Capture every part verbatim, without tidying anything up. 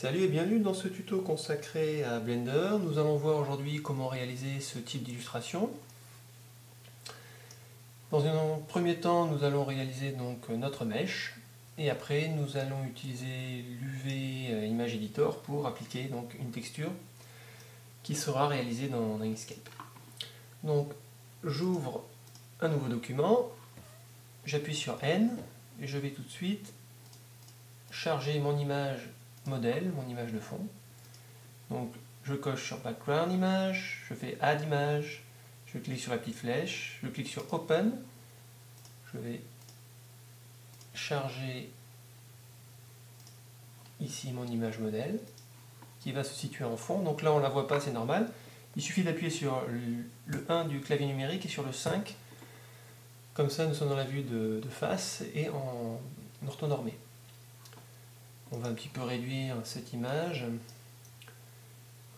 Salut et bienvenue dans ce tuto consacré à Blender. Nous allons voir aujourd'hui comment réaliser ce type d'illustration. Dans un premier temps, nous allons réaliser donc notre mèche et après nous allons utiliser l'U V Image Editor pour appliquer donc une texture qui sera réalisée dans Inkscape. Donc j'ouvre un nouveau document, j'appuie sur N et je vais tout de suite charger mon image modèle, mon image de fond. Donc je coche sur Background Image, je fais Add Image, je clique sur la petite flèche, je clique sur Open, je vais charger ici mon image modèle qui va se situer en fond. Donc là on la voit pas, c'est normal, il suffit d'appuyer sur le un du clavier numérique et sur le cinq, comme ça nous sommes dans la vue de, de face et en orthonormé. On va un petit peu réduire cette image.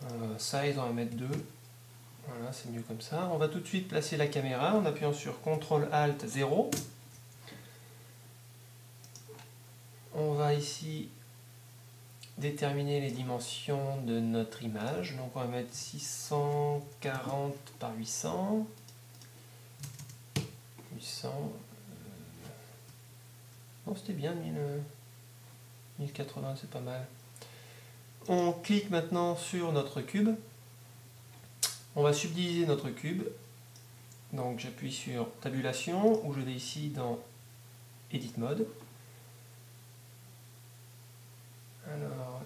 Euh, size, on va mettre deux. Voilà, c'est mieux comme ça. On va tout de suite placer la caméra en appuyant sur contrôle alt zéro. On va ici déterminer les dimensions de notre image. Donc on va mettre six cent quarante par huit cents. huit cents. Bon, c'était bien, mille. mille quatre-vingts, c'est pas mal. On clique maintenant sur notre cube. On va subdiviser notre cube. Donc j'appuie sur tabulation où je vais ici dans Edit Mode. Alors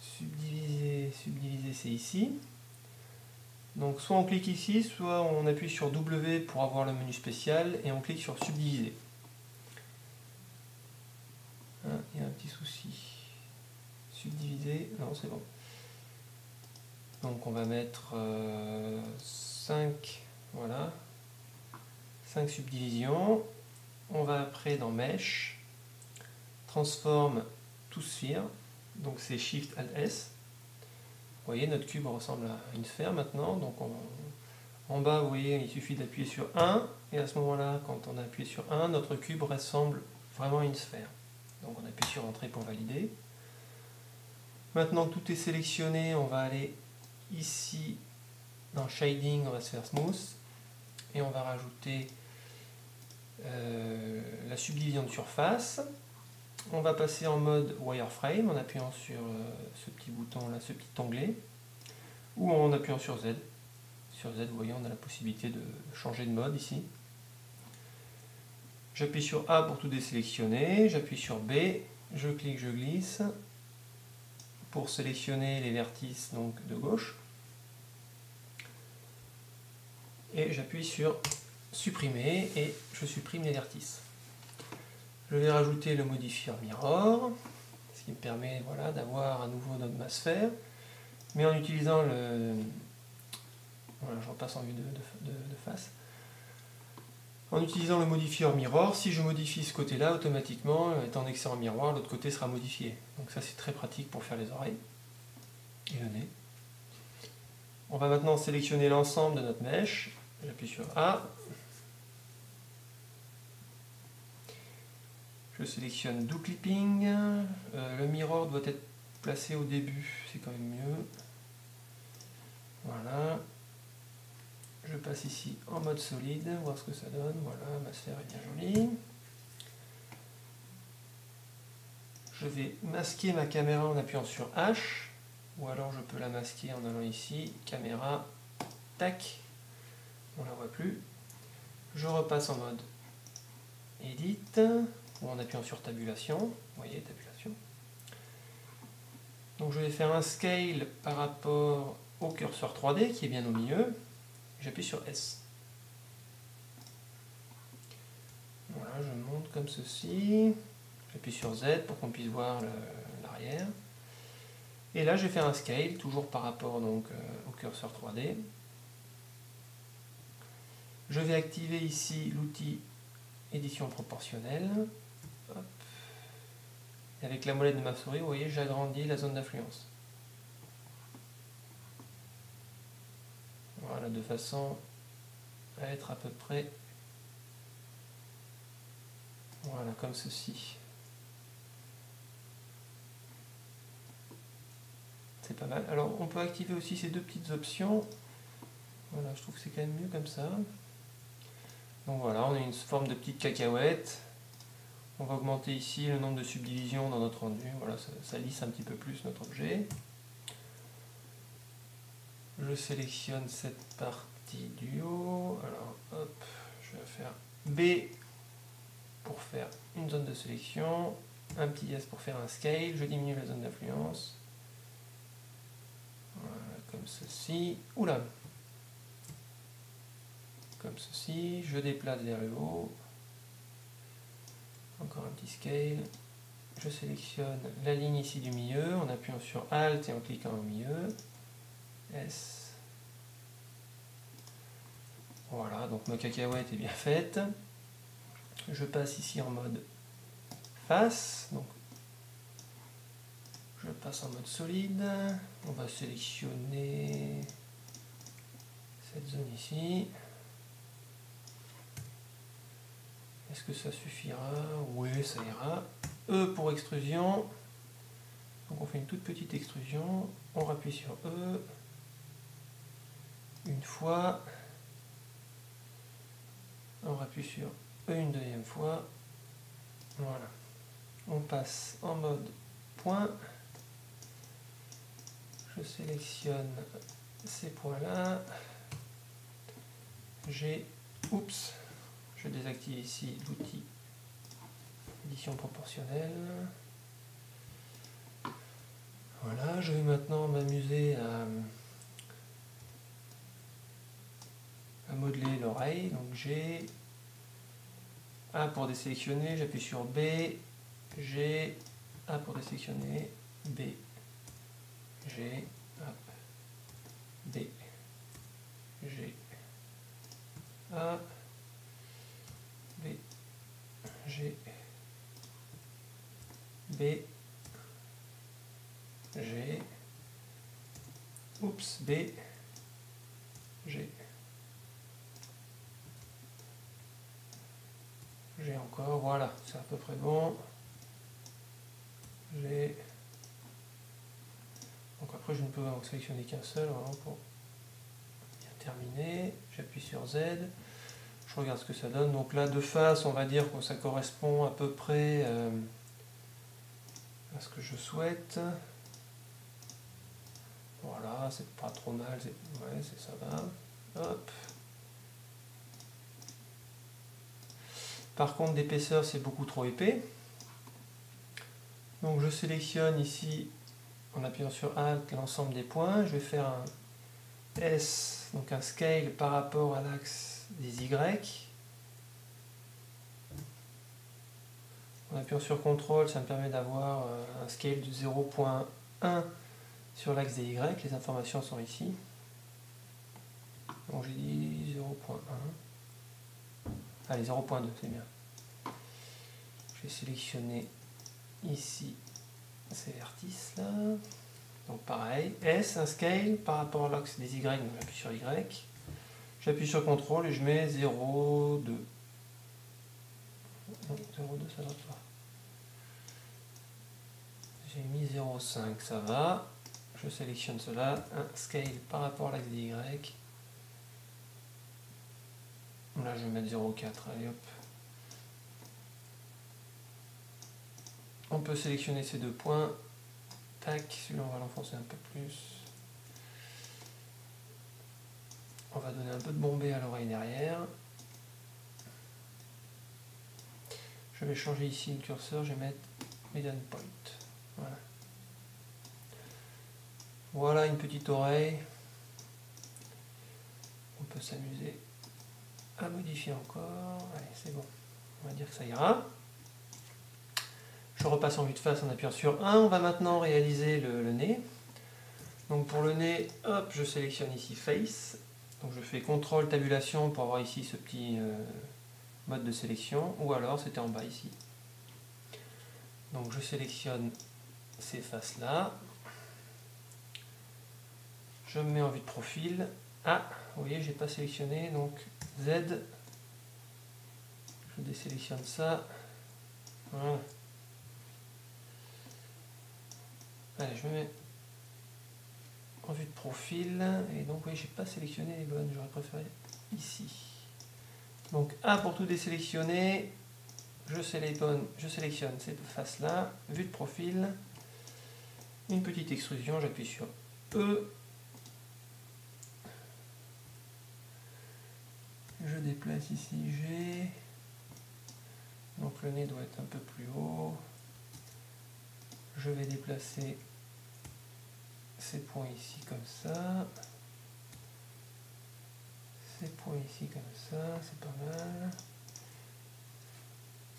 subdiviser, subdiviser c'est ici. Donc soit on clique ici, soit on appuie sur W pour avoir le menu spécial et on clique sur subdiviser. Il y a un petit souci. Subdiviser, non c'est bon. Donc on va mettre euh, cinq, voilà, cinq subdivisions. On va après dans Mesh, transforme to sphere, donc c'est shift alt S. Vous voyez, notre cube ressemble à une sphère maintenant. Donc on, en bas, vous voyez, il suffit d'appuyer sur un, et à ce moment-là, quand on a appuyé sur un, notre cube ressemble vraiment à une sphère. Donc on appuie sur Entrée pour valider. Maintenant que tout est sélectionné, on va aller ici dans Shading, on va se faire Smooth. Et on va rajouter euh, la subdivision de surface. On va passer en mode Wireframe en appuyant sur euh, ce petit bouton là, ce petit onglet. Ou en appuyant sur Z. Sur Z, vous voyez, on a la possibilité de changer de mode ici. J'appuie sur A pour tout désélectionner, j'appuie sur B, je clique, je glisse pour sélectionner les vertices donc de gauche. Et j'appuie sur supprimer et je supprime les vertices. Je vais rajouter le modifier mirror, ce qui me permet voilà, d'avoir à nouveau notre ma sphère, mais en utilisant le... Voilà, je repasse en vue de, de, de, de face. En utilisant le modifier mirror, si je modifie ce côté-là, automatiquement, étant donné que c'est en miroir, l'autre côté sera modifié. Donc ça, c'est très pratique pour faire les oreilles et le nez. On va maintenant sélectionner l'ensemble de notre mèche. J'appuie sur A. Je sélectionne Do Clipping. Euh, le mirror doit être placé au début, c'est quand même mieux. Voilà. Je passe ici en mode solide, voir ce que ça donne. Voilà, ma sphère est bien jolie. Je vais masquer ma caméra en appuyant sur H, ou alors je peux la masquer en allant ici, caméra, tac, on la voit plus. Je repasse en mode Edit, ou en appuyant sur tabulation, vous voyez, tabulation. Donc je vais faire un scale par rapport au curseur trois D qui est bien au milieu. J'appuie sur S. Voilà, je monte comme ceci. J'appuie sur Z pour qu'on puisse voir l'arrière. Et là, je vais faire un scale, toujours par rapport donc, euh, au curseur trois D. Je vais activer ici l'outil édition proportionnelle. Hop. Et avec la molette de ma souris, vous voyez, j'agrandis la zone d'affluence. Voilà, de façon à être à peu près voilà comme ceci. c'est pas mal. Alors on peut activer aussi ces deux petites options. Voilà, je trouve que c'est quand même mieux comme ça. Donc voilà, on a une forme de petite cacahuète. On va augmenter ici le nombre de subdivisions dans notre rendu. Voilà, ça, ça lisse un petit peu plus notre objet. Je sélectionne cette partie du haut. Alors hop, je vais faire B pour faire une zone de sélection. Un petit S pour faire un scale. Je diminue la zone d'influence. Voilà, comme ceci. Oula! Comme ceci. Je déplace vers le haut. Encore un petit scale. Je sélectionne la ligne ici du milieu en appuyant sur Alt et en cliquant au milieu. S. Voilà, donc ma cacahuète est bien faite. Je passe ici en mode face. Donc, je passe en mode solide. On va sélectionner cette zone ici. Est-ce que ça suffira? Oui, ça ira. E pour extrusion. Donc on fait une toute petite extrusion. On rappuie sur E. Une fois. On rappuie sur E une deuxième fois. Voilà. On passe en mode point. Je sélectionne ces points-là. J'ai... Oups. Je désactive ici l'outil édition proportionnelle. Voilà, je vais maintenant m'amuser à, à modeler l'oreille. Donc j'ai A pour désélectionner, j'appuie sur B, G, A pour désélectionner, B, G, hop, B, G, A. B, G, B, G, oups, B, G, G encore, voilà, c'est à peu près bon, G, donc après je ne peux en sélectionner qu'un seul, vraiment pour bien terminer, j'appuie sur Z, je regarde ce que ça donne. Donc là de face on va dire que ça correspond à peu près euh, à ce que je souhaite. Voilà, c'est pas trop mal, c'est ouais, ça va. Hop. Par contre d'épaisseur c'est beaucoup trop épais. Donc je sélectionne ici en appuyant sur Alt l'ensemble des points. Je vais faire un S, donc un scale par rapport à l'axe des Y. En appuyant sur contrôle, ça me permet d'avoir un scale de zéro point un sur l'axe des Y. Les informations sont ici. Donc j'ai dit zéro point un. Allez, zéro point deux, c'est bien. Je vais sélectionner ici ces vertices là. Donc pareil, S, un scale par rapport à l'axe des Y, donc j'appuie sur Y. J'appuie sur contrôle et je mets zéro virgule deux. zéro virgule deux, ça doit pas. J'ai mis zéro virgule cinq, ça va. Je sélectionne cela, un scale par rapport à l'axe des Y. Là, je vais mettre zéro virgule quatre, allez hop. On peut sélectionner ces deux points. Tac, celui-là, on va l'enfoncer un peu plus. On va donner un peu de bombée à l'oreille derrière. Je vais changer ici le curseur, je vais mettre median point. Voilà. Voilà une petite oreille. On peut s'amuser à modifier encore. Allez, c'est bon. On va dire que ça ira. Je repasse en vue de face en appuyant sur un. On va maintenant réaliser le, le nez. Donc pour le nez, hop, je sélectionne ici Face. Donc je fais contrôle tabulation pour avoir ici ce petit euh, mode de sélection, ou alors c'était en bas ici. Donc je sélectionne ces faces là, je me mets en vue de profil. Ah, vous voyez, j'ai pas sélectionné, donc Z, je désélectionne ça. Voilà. Allez, je me mets en vue de profil, et donc oui, j'ai pas sélectionné les bonnes, j'aurais préféré ici. Donc un pour tout désélectionner, je sélectionne, je sélectionne cette face là, vue de profil, une petite extrusion, j'appuie sur E, je déplace ici G, donc le nez doit être un peu plus haut, je vais déplacer ces points ici comme ça, ces points ici comme ça, c'est pas mal.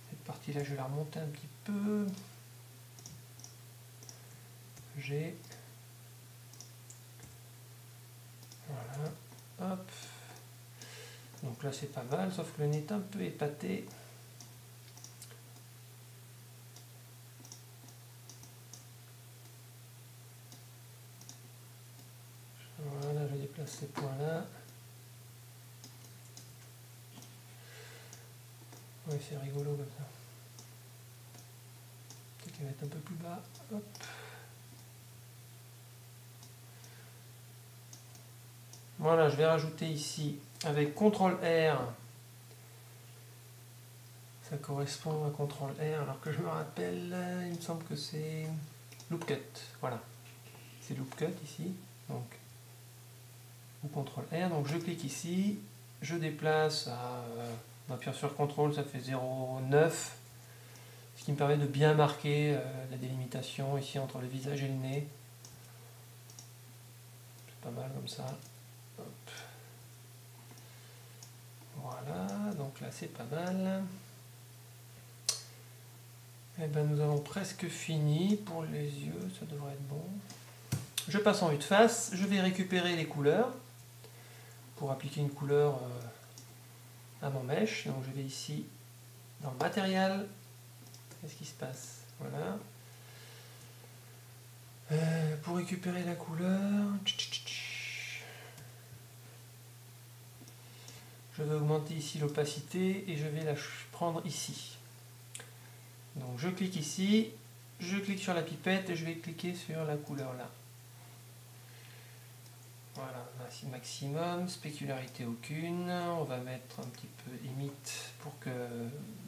Cette partie là je vais la remonter un petit peu. J'ai, voilà, hop, donc là c'est pas mal, sauf que le nez est un peu épaté. Ces points-là. Oui, c'est rigolo comme ça. Peut-être les mettre un peu plus bas. Hop. Voilà, je vais rajouter ici avec contrôle R. Ça correspond à contrôle R, alors que je me rappelle, il me semble que c'est Loop Cut. Voilà. C'est Loop Cut ici. Donc ou contrôle R, donc je clique ici, je déplace, à, euh, en appuyant sur contrôle, ça fait zéro virgule neuf, ce qui me permet de bien marquer euh, la délimitation ici entre le visage et le nez. C'est pas mal comme ça. Hop. Voilà, donc là c'est pas mal. Et ben nous avons presque fini pour les yeux, ça devrait être bon. Je passe en vue de face, je vais récupérer les couleurs pour appliquer une couleur à mon mèche. Donc je vais ici dans matériel. Qu'est-ce qui se passe? Voilà. Euh, pour récupérer la couleur, je vais augmenter ici l'opacité et je vais la prendre ici. Donc je clique ici, je clique sur la pipette et je vais cliquer sur la couleur là. Voilà, maximum, spécularité aucune, on va mettre un petit peu limite pour que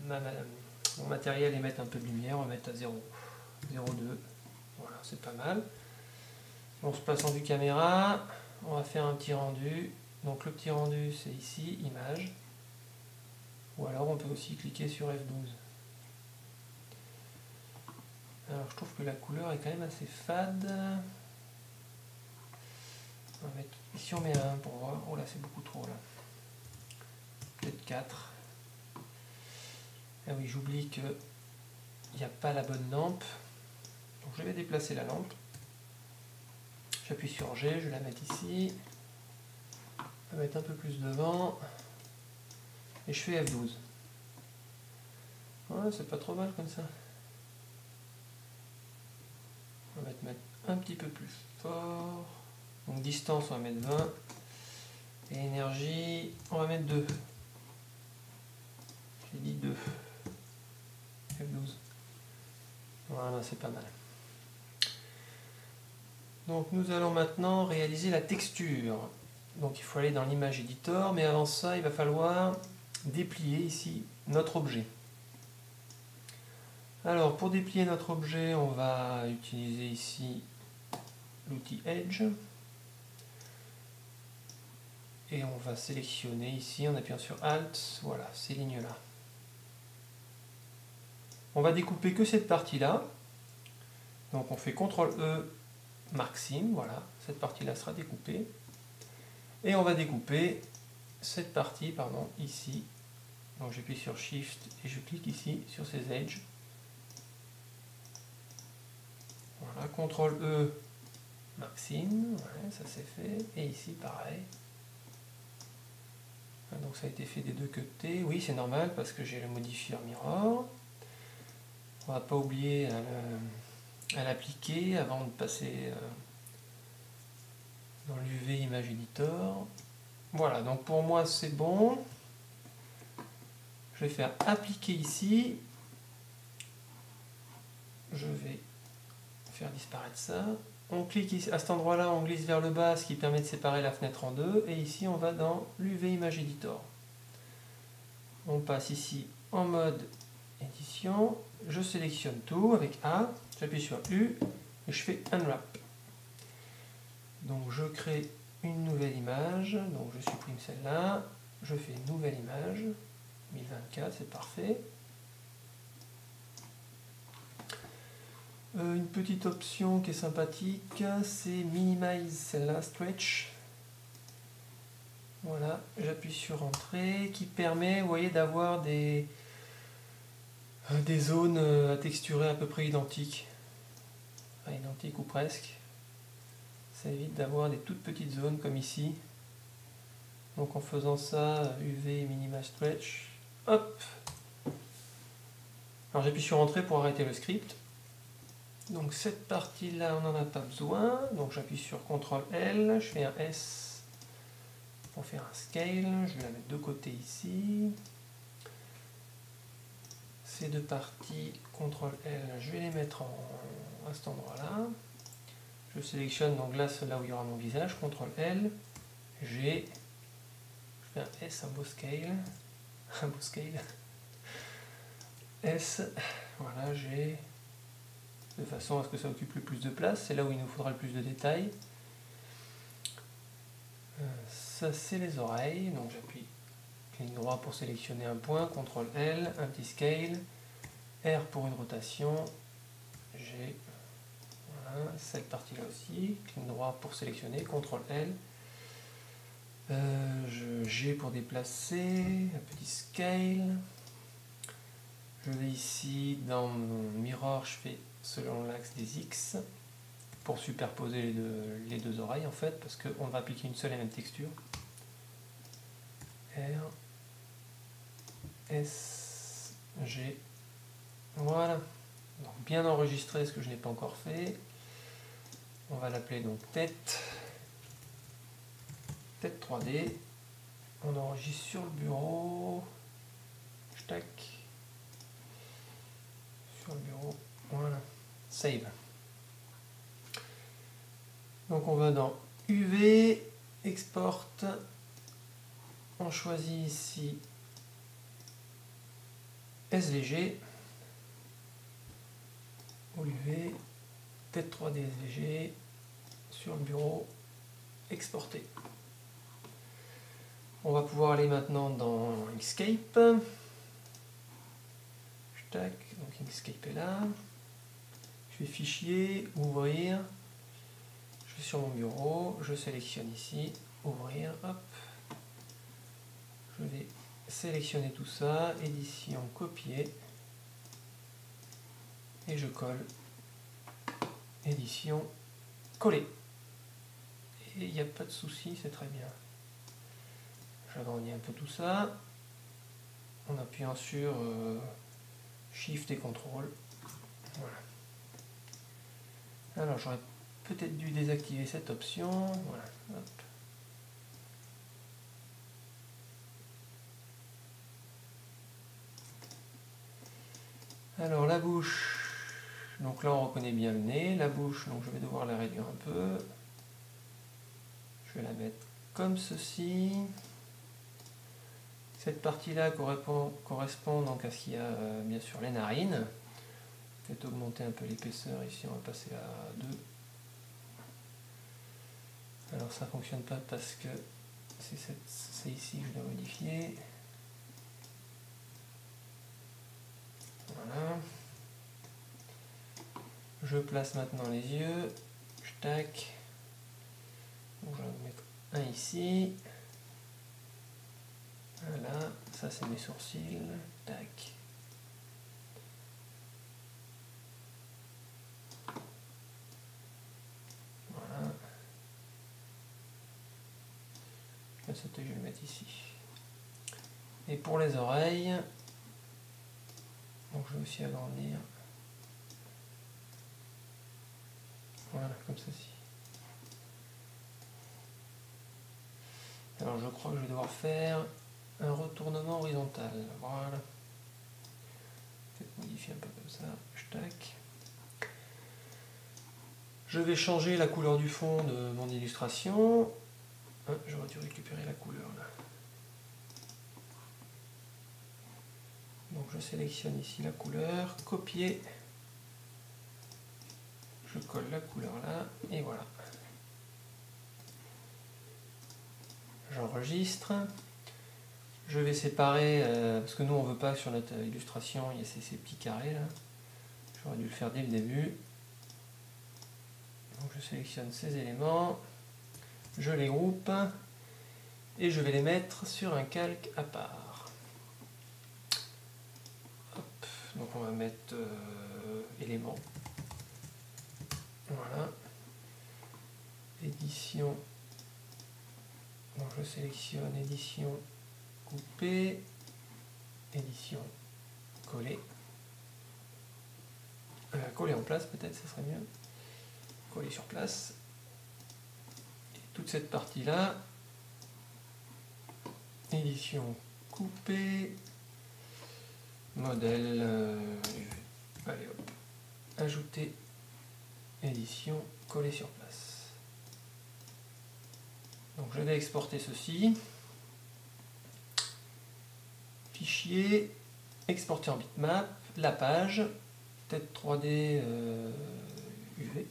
ma, ma, mon matériel émette un peu de lumière, on va mettre à zéro virgule deux, voilà, c'est pas mal. On se passe en vue caméra, on va faire un petit rendu, donc le petit rendu c'est ici, image, ou alors on peut aussi cliquer sur F douze. Alors je trouve que la couleur est quand même assez fade. On va mettre, ici on met un pour voir, oh là c'est beaucoup trop là, peut-être quatre. Ah oui, j'oublie que il n'y a pas la bonne lampe, donc je vais déplacer la lampe, j'appuie sur G, je vais la mettre ici, je vais mettre un peu plus devant, et je fais F douze. Voilà, c'est pas trop mal comme ça. On va mettre un petit peu plus fort. Donc distance on va mettre vingt et énergie on va mettre deux. J'ai dit deux. F douze. Voilà, c'est pas mal. Donc nous allons maintenant réaliser la texture. Donc il faut aller dans l'image editor, mais avant ça il va falloir déplier ici notre objet. Alors pour déplier notre objet on va utiliser ici l'outil Edge. Et on va sélectionner ici en appuyant sur Alt, voilà, ces lignes-là. On va découper que cette partie-là. Donc on fait contrôle E, Mark Seam, voilà, cette partie-là sera découpée. Et on va découper cette partie, pardon, ici. Donc j'appuie sur Shift et je clique ici sur ces edges. Voilà, contrôle E, Mark Seam, ouais, ça c'est fait. Et ici, pareil. Donc ça a été fait des deux côtés, oui c'est normal parce que j'ai le modifier mirror. On va pas oublier à l'appliquer avant de passer dans l'U V Image Editor. Voilà, donc pour moi c'est bon. Je vais faire appliquer ici. Je vais faire disparaître ça. on clique à cet endroit là, on glisse vers le bas, ce qui permet de séparer la fenêtre en deux, et ici on va dans l'U V Image Editor. On passe ici en mode édition, je sélectionne tout avec A, j'appuie sur U et je fais Unwrap. Donc je crée une nouvelle image, donc je supprime celle-là, je fais une nouvelle image, mille vingt-quatre, c'est parfait. Euh, une petite option qui est sympathique, c'est minimize celle-là, stretch. Voilà, j'appuie sur entrée, qui permet, vous voyez, d'avoir des, des zones à texturer à peu près identiques. Enfin, identiques ou presque. Ça évite d'avoir des toutes petites zones comme ici. Donc en faisant ça, U V minimize stretch, hop. Alors j'appuie sur entrée pour arrêter le script. Donc cette partie-là, on n'en a pas besoin. Donc j'appuie sur contrôle L, je fais un S pour faire un scale. Je vais la mettre de côté ici. Ces deux parties, contrôle L, je vais les mettre en, à cet endroit-là. Je sélectionne donc là, là où il y aura mon visage, contrôle L. J'ai je fais un S, un beau scale. Un beau scale. S, voilà, j'ai... de façon à ce que ça occupe le plus de place, c'est là où il nous faudra le plus de détails. Ça c'est les oreilles, donc j'appuie clic droit pour sélectionner un point, contrôle L, un petit scale, R pour une rotation, G, voilà, cette partie là aussi, clic droit pour sélectionner, contrôle L, euh, G pour déplacer, un petit scale, je vais ici dans mon mirror, je fais selon l'axe des X pour superposer les deux, les deux oreilles en fait, parce qu'on va appliquer une seule et même texture. R, S, G, voilà, donc bien enregistré, ce que je n'ai pas encore fait. On va l'appeler donc tête, tête trois D, on enregistre sur le bureau, tac, sur le bureau, voilà. Save. Donc on va dans U V, export, on choisit ici S V G, ou l'U V, tête trois D S V G, sur le bureau, exporter. On va pouvoir aller maintenant dans Inkscape. Tac, donc Inkscape est là. Je fais fichier, ouvrir, je vais sur mon bureau, je sélectionne ici, ouvrir, hop, je vais sélectionner tout ça, édition, copier, et je colle, édition, coller, et il n'y a pas de souci, c'est très bien. J'agrandis un peu tout ça, en appuyant sur euh, Shift et contrôle, voilà. Alors j'aurais peut-être dû désactiver cette option, voilà, hop. Alors la bouche, donc là on reconnaît bien le nez, la bouche, donc je vais devoir la réduire un peu. Je vais la mettre comme ceci. Cette partie-là correspond, correspond donc à ce qu'il y a euh, bien sûr les narines. Peut-être augmenter un peu l'épaisseur ici, on va passer à deux. Alors ça ne fonctionne pas parce que c'est ici que je dois modifier. Voilà. Je place maintenant les yeux. Je tac. Donc, je vais en mettre un ici. Voilà, ça c'est mes sourcils. Tac. Je vais le mettre ici. Et pour les oreilles, donc je vais aussi agrandir. Voilà, comme ceci. Alors je crois que je vais devoir faire un retournement horizontal. Voilà. Peut-être modifier un peu comme ça. Je tac. Je vais changer la couleur du fond de mon illustration. Ah, j'aurais dû récupérer la couleur là. Donc je sélectionne ici la couleur, copier, je colle la couleur là, et voilà. J'enregistre. Je vais séparer, euh, parce que nous on veut pas sur notre illustration, il y a ces, ces petits carrés là. J'aurais dû le faire dès le début. Donc je sélectionne ces éléments, je les groupe, et je vais les mettre sur un calque à part. Donc on va mettre euh, éléments, voilà, édition, donc je sélectionne édition coupée, édition collée, euh, collée en place peut-être, ça serait mieux, collée sur place, et toute cette partie-là, édition coupée, modèle, euh, allez hop, ajouter, édition, coller sur place. Donc je vais exporter ceci, fichier, exporter en bitmap, la page, tête trois D euh, U V.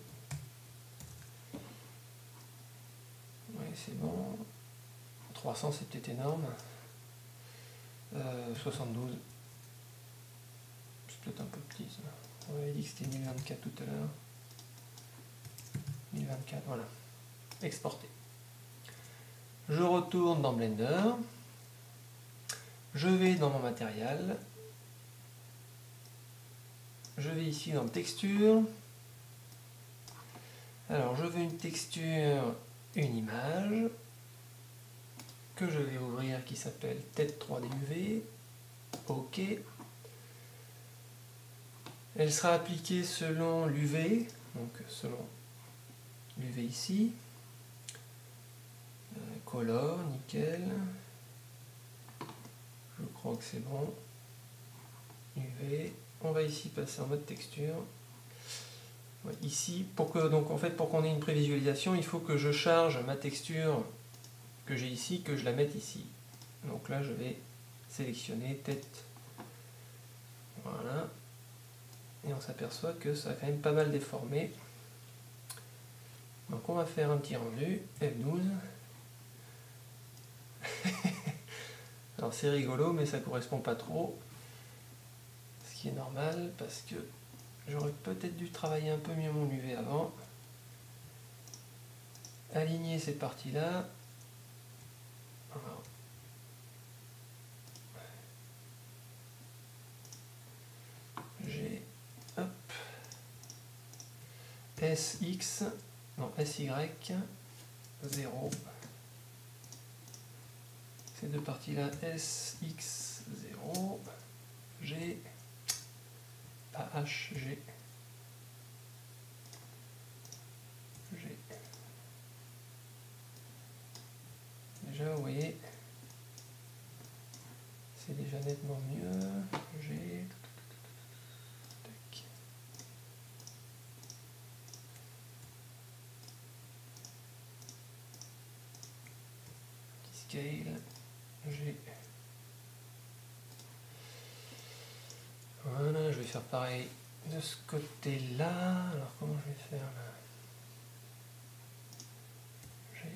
Ouais, c'est bon, trois cents c'est peut-être énorme, euh, soixante-douze. Peut-être un peu petit ça. On avait dit que c'était mille vingt-quatre tout à l'heure. mille vingt-quatre, voilà. Exporter. Je retourne dans Blender. Je vais dans mon matériel. Je vais ici dans texture. Alors je veux une texture, une image, que je vais ouvrir qui s'appelle tête trois D U V. OK. Elle sera appliquée selon l'U V, donc selon l'U V ici. Euh, color, nickel. Je crois que c'est bon. U V. On va ici passer en mode texture. Ouais, ici, pour que donc en fait pour qu'on ait une prévisualisation, il faut que je charge ma texture que j'ai ici, que je la mette ici. Donc là, je vais sélectionner tête. Voilà. Et on s'aperçoit que ça a quand même pas mal déformé. Donc on va faire un petit rendu, F douze. Alors c'est rigolo, mais ça correspond pas trop. Ce qui est normal, parce que j'aurais peut-être dû travailler un peu mieux mon U V avant. Aligner ces parties-là. J'ai... S X, non S Y, zéro. Ces deux parties-là, S X, zéro, G, A, H, G, G. Déjà, vous voyez, c'est déjà nettement mieux, G. Scale, G. Voilà, je vais faire pareil de ce côté-là. Alors, comment je vais faire là? G.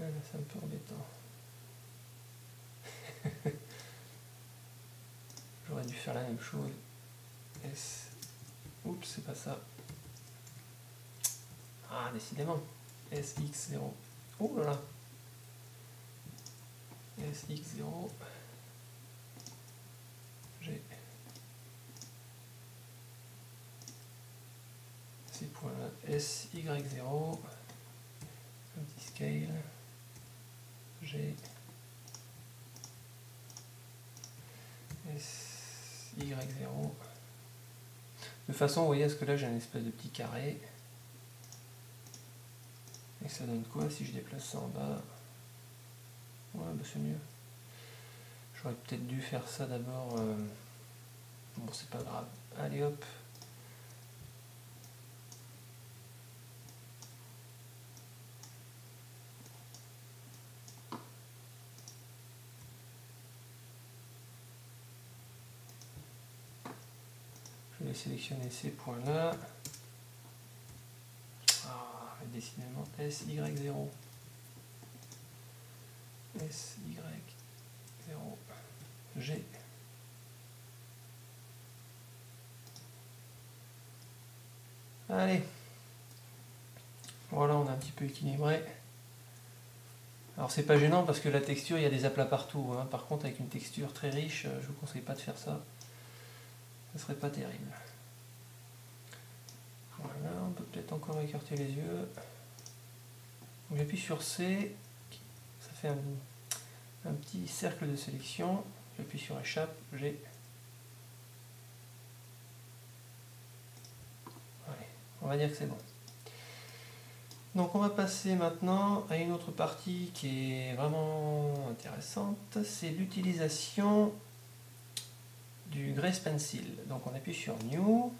Ah, c'est un peu embêtant. J'aurais dû faire la même chose. S. Oups, c'est pas ça. Ah, décidément. S X zéro. Oh là là. S X zéro. G. Ces points-là. S Y zéro. Un petit scale. G. S Y zéro. De façon, vous voyez, parce que là j'ai un espèce de petit carré. Et ça donne quoi si je déplace ça en bas? Ouais, bah c'est mieux. J'aurais peut-être dû faire ça d'abord. Bon, c'est pas grave. Allez hop. Je vais sélectionner ces points-là. Ah, décidément, S Y zéro. S Y zéro. G. Allez. Voilà, on a un petit peu équilibré. Alors c'est pas gênant parce que la texture, il y a des aplats partout, hein. Par contre, avec une texture très riche, je vous conseille pas de faire ça. Ce serait pas terrible. Voilà, on peut peut-être encore écarter les yeux. J'appuie sur C, ça fait un, un petit cercle de sélection. J'appuie sur échappe, G. Allez, on va dire que c'est bon. Donc on va passer maintenant à une autre partie qui est vraiment intéressante, c'est l'utilisation du Grease Pencil. Donc on appuie sur New,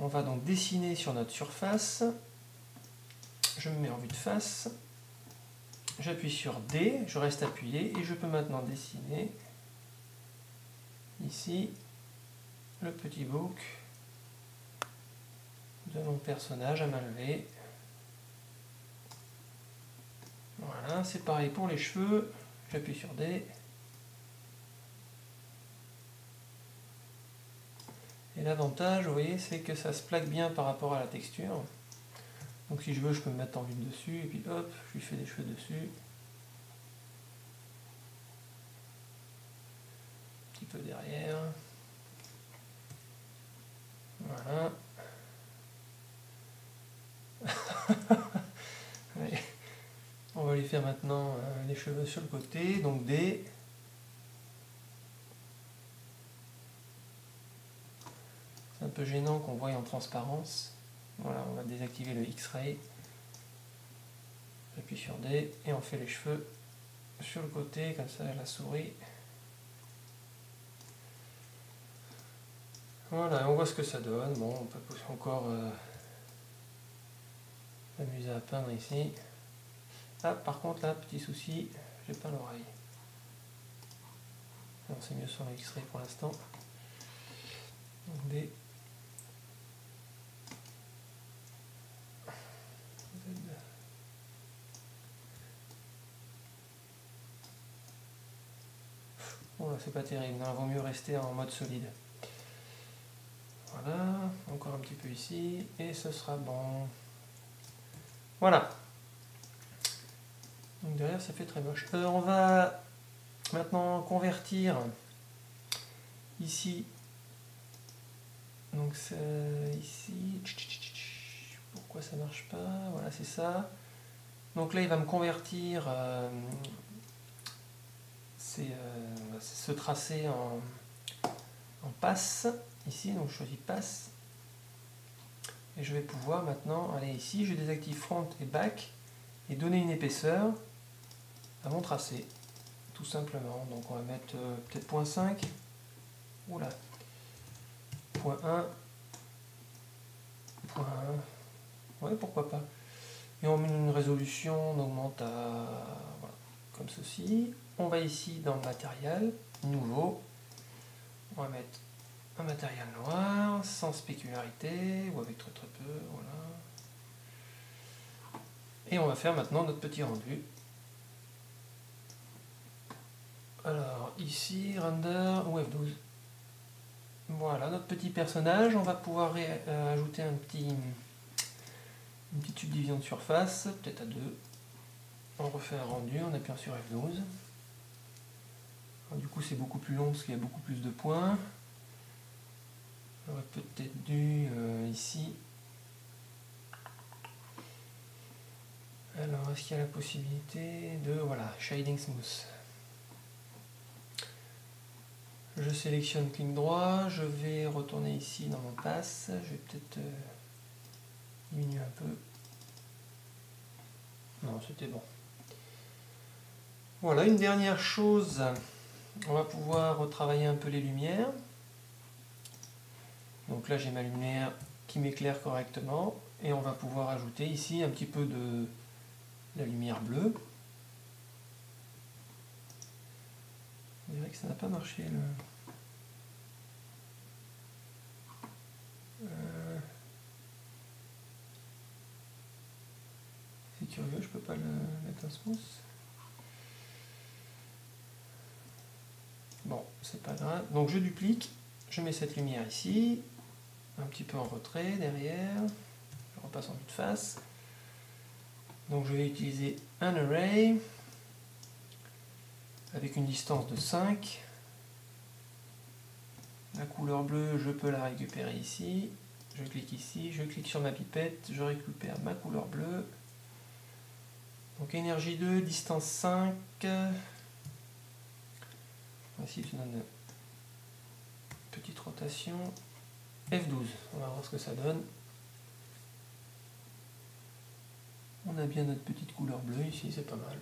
on va donc dessiner sur notre surface, je me mets en vue de face, j'appuie sur D, je reste appuyé et je peux maintenant dessiner ici le petit bouc de mon personnage à main levée. Voilà, c'est pareil pour les cheveux, j'appuie sur D. Et l'avantage, vous voyez, c'est que ça se plaque bien par rapport à la texture. Donc si je veux, je peux me mettre en vue dessus, et puis hop, je lui fais des cheveux dessus. Un petit peu derrière. Voilà. Allez. On va lui faire maintenant euh, les cheveux sur le côté, donc des... un peu gênant qu'on voie en transparence. Voilà, on va désactiver le X-Ray. J'appuie sur D et on fait les cheveux sur le côté, comme ça la souris. Voilà, on voit ce que ça donne. Bon, on peut encore euh, m'amuser à peindre ici. Ah, par contre, là, petit souci, j'ai pas l'oreille. Non, c'est mieux sur le X-Ray pour l'instant. Donc D. Bon là c'est pas terrible, il vaut mieux rester en mode solide. Voilà, encore un petit peu ici, et ce sera bon. Voilà. Donc derrière ça fait très moche. Euh, on va maintenant convertir ici. Donc ici, pourquoi ça marche pas? Voilà, c'est ça. Donc là, il va me convertir euh, c'est, euh, ce tracé en, en passe. Ici, donc je choisis passe. Et je vais pouvoir maintenant aller ici, je désactive front et back, et donner une épaisseur à mon tracé, tout simplement. Donc on va mettre euh, peut-être zéro point cinq. Oula. point un, point un, ouais, pourquoi pas. Et on met une résolution, on augmente à, voilà, comme ceci. On va ici dans matériel, nouveau, on va mettre un matériel noir, sans spécularité, ou avec très très peu, voilà. Et on va faire maintenant notre petit rendu. Alors, ici, render, ou F douze. Voilà, notre petit personnage, on va pouvoir euh, ajouter un petit, une petite subdivision de surface, peut-être à deux. On refait un rendu en appuyant sur F douze. Alors, du coup c'est beaucoup plus long parce qu'il y a beaucoup plus de points. On aurait peut-être dû euh, ici. Alors est-ce qu'il y a la possibilité de... voilà, shading smooth. Je sélectionne clic droit, je vais retourner ici dans mon pass, je vais peut-être euh, diminuer un peu. Non, c'était bon. Voilà, une dernière chose, on va pouvoir retravailler un peu les lumières. Donc là j'ai ma lumière qui m'éclaire correctement et on va pouvoir ajouter ici un petit peu de la lumière bleue. On dirait que ça n'a pas marché le... Euh... C'est curieux, je peux pas le mettre un smooth. Bon, c'est pas grave. Donc je duplique, je mets cette lumière ici, un petit peu en retrait derrière, je repasse en vue de face. Donc je vais utiliser un array avec une distance de cinq. La couleur bleue, je peux la récupérer ici. Je clique ici, je clique sur ma pipette, je récupère ma couleur bleue. Donc énergie deux, distance cinq. Ici, je donne une petite rotation. F douze, on va voir ce que ça donne. On a bien notre petite couleur bleue ici, c'est pas mal.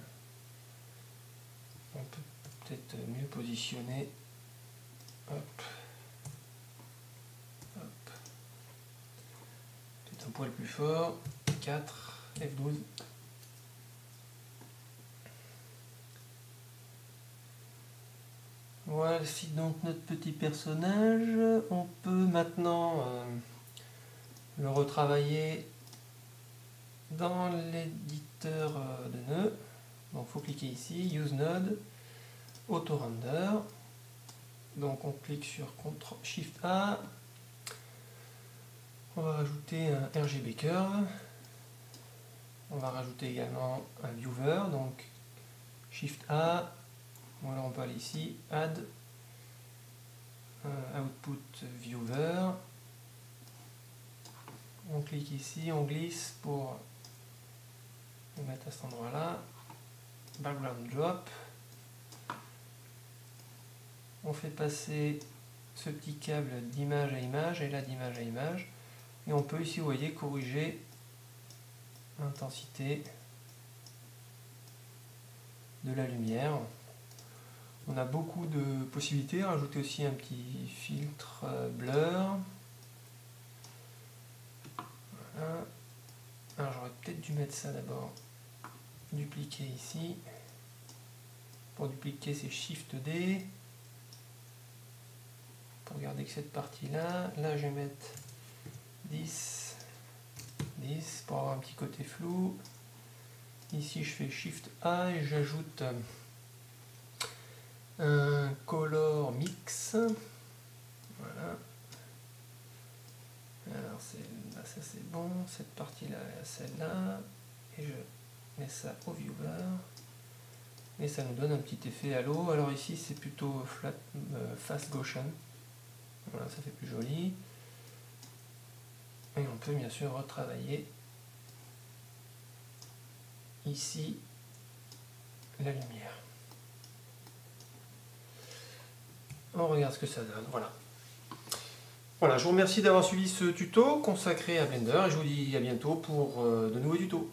On peut peut-être mieux positionner. Hop. Hop. Peut-être un poil plus fort. quatre, F douze. Voilà, c'est donc notre petit personnage. On peut maintenant euh, le retravailler dans l'éditeur de nœuds. Donc il faut cliquer ici, Use Node, Auto Render. Donc on clique sur contrôle shift A. On va rajouter un R G B curve. On va rajouter également un viewer. Donc shift A. Bon, alors on peut aller ici, Add, euh, Output Viewer. On clique ici, on glisse pour le mettre à cet endroit-là. Background Drop. On fait passer ce petit câble d'image à image et là d'image à image. Et on peut ici, vous voyez, corriger l'intensité de la lumière. On a beaucoup de possibilités, rajouter aussi un petit filtre blur. Voilà. Alors j'aurais peut-être dû mettre ça d'abord. Dupliquer ici. Pour dupliquer c'est shift D. Pour garder que cette partie-là. Là je vais mettre dix, dix pour avoir un petit côté flou. Ici je fais shift A et j'ajoute un color mix. Voilà. Alors là, ça c'est bon, cette partie là et celle-là, et je mets ça au viewer et ça nous donne un petit effet halo. Alors ici c'est plutôt flat, euh, fast Gaussian. Voilà, ça fait plus joli et on peut bien sûr retravailler ici la lumière. On regarde ce que ça donne. Voilà. Voilà, je vous remercie d'avoir suivi ce tuto consacré à Blender et je vous dis à bientôt pour de nouveaux tutos.